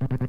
No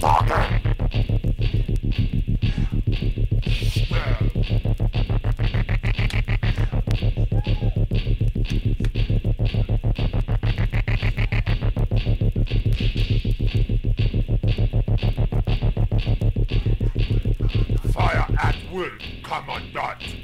talking. will, Commandant.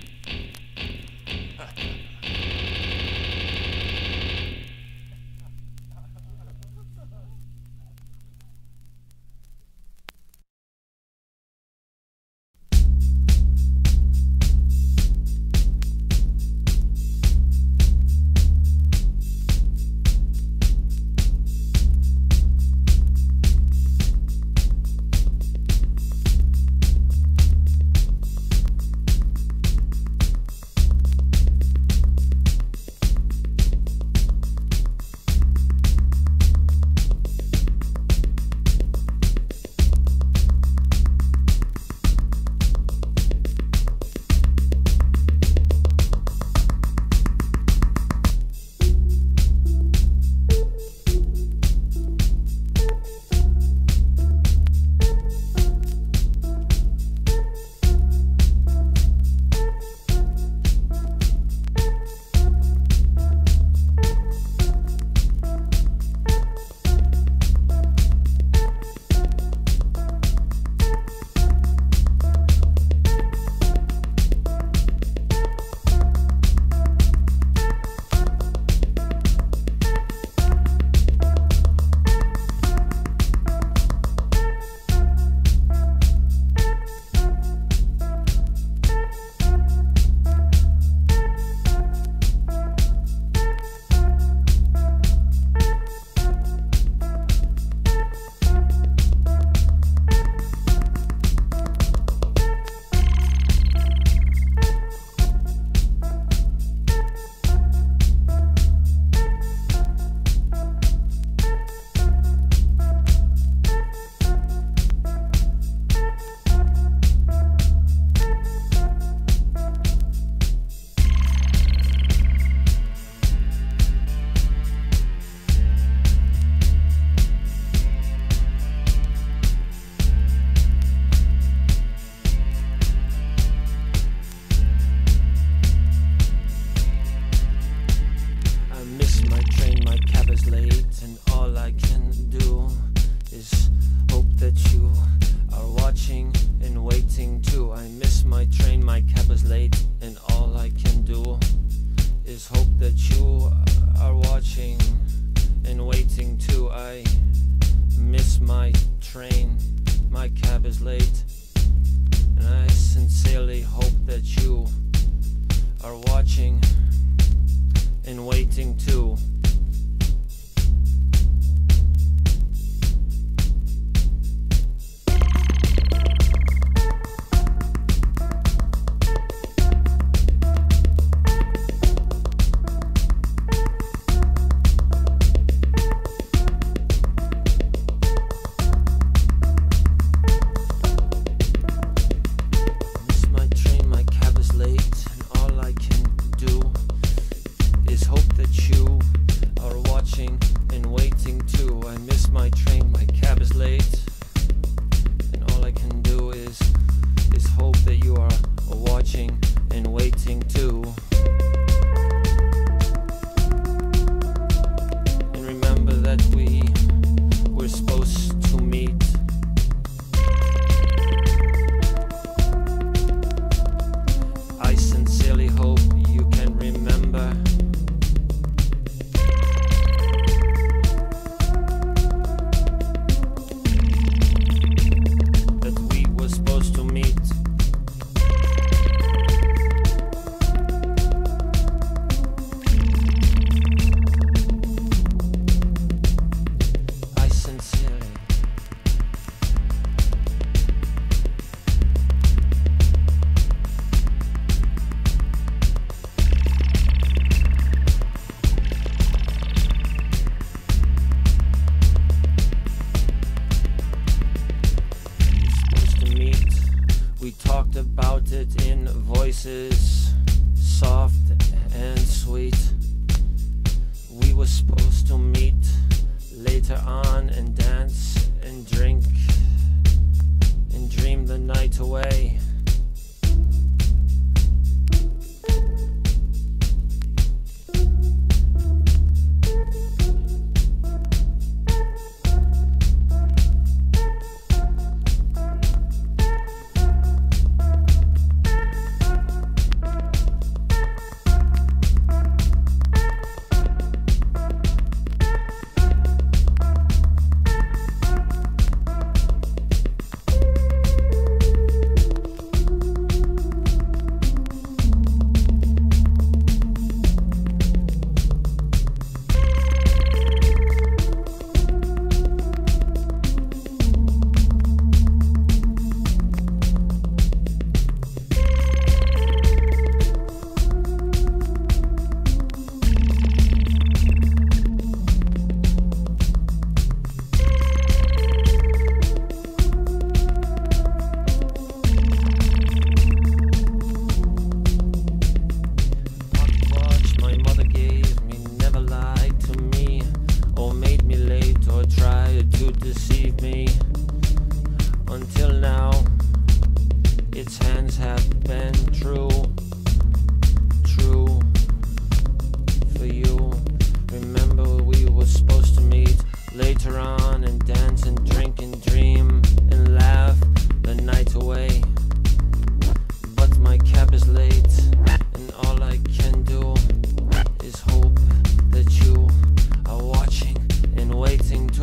These hands have been true for you. Remember we were supposed to meet later on and dance and drink and dream and laugh the night away. But my cab is late and all I can do is hope that you are watching and waiting too.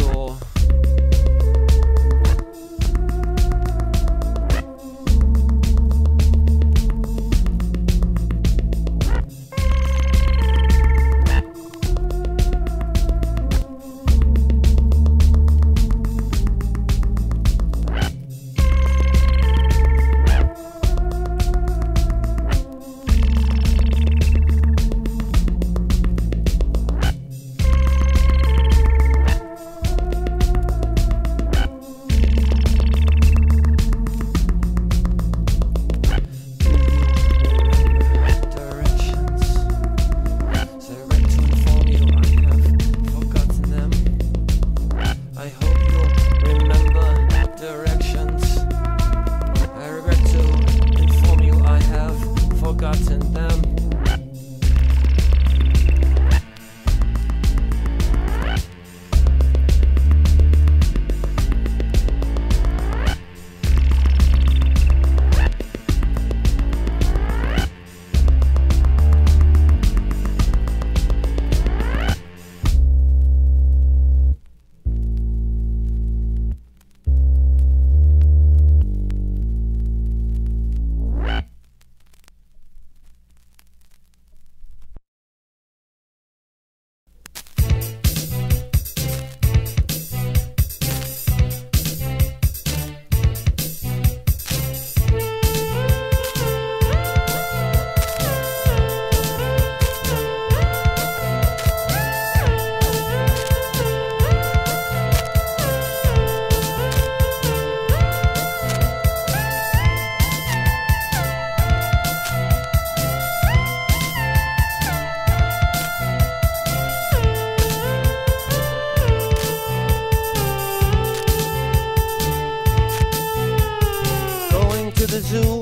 Forgotten them.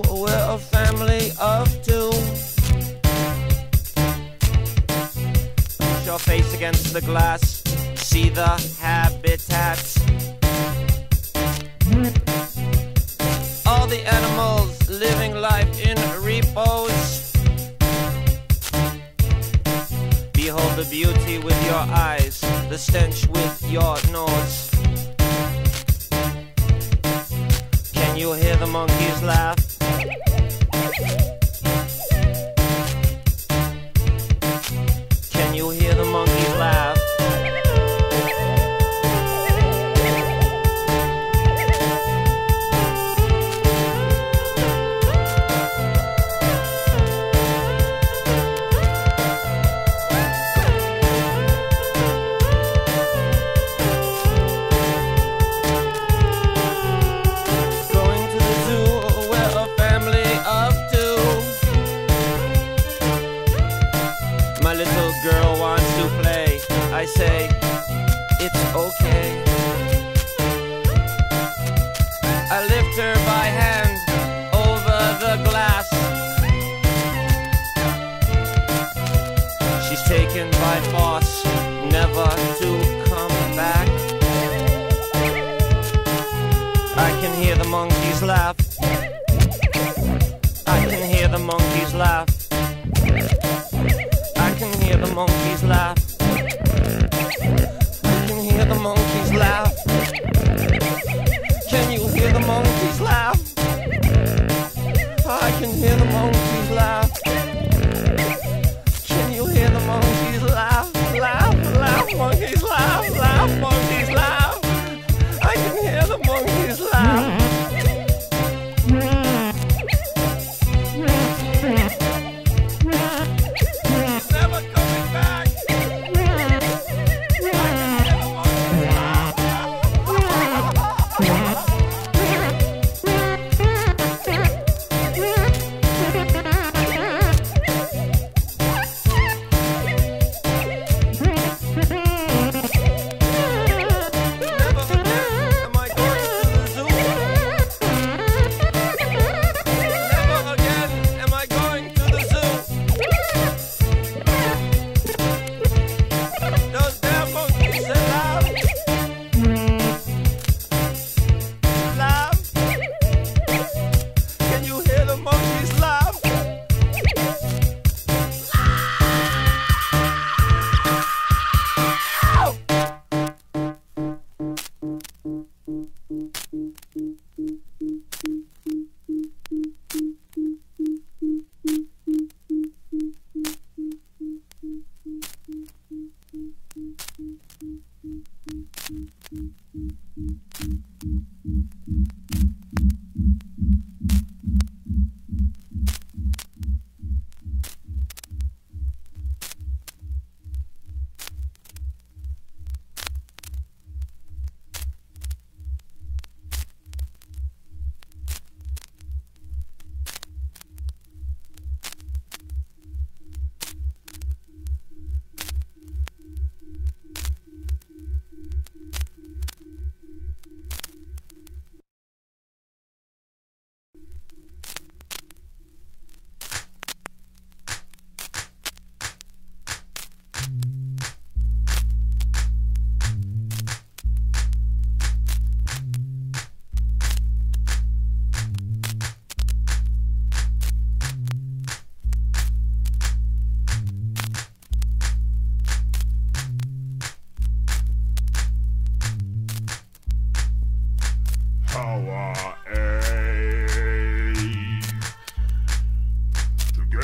We're a family of two. Put your face against the glass, see the habitats. All the animals living life in repose. Behold the beauty with your eyes, the stench with your nose. Can you hear the monkeys laugh? Can you hear the monkeys laugh? I say, it's okay. I lift her by hand over the glass. She's taken by force, never to come back. I can hear the monkeys laugh. I can hear the monkeys laugh. I can hear the monkeys laugh. The monkeys laugh. Can you hear the monkeys laugh? I can hear the monkeys laugh. Can you hear the monkeys laugh? Laugh, laugh, monkeys laugh, laugh, monkeys laugh. I can hear the monkeys laugh.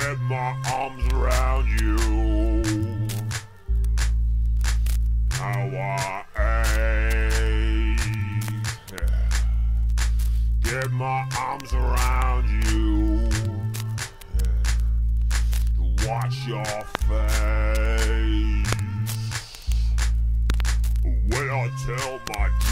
get my arms around you. How I hate get my arms around you, to watch your face. When I tell my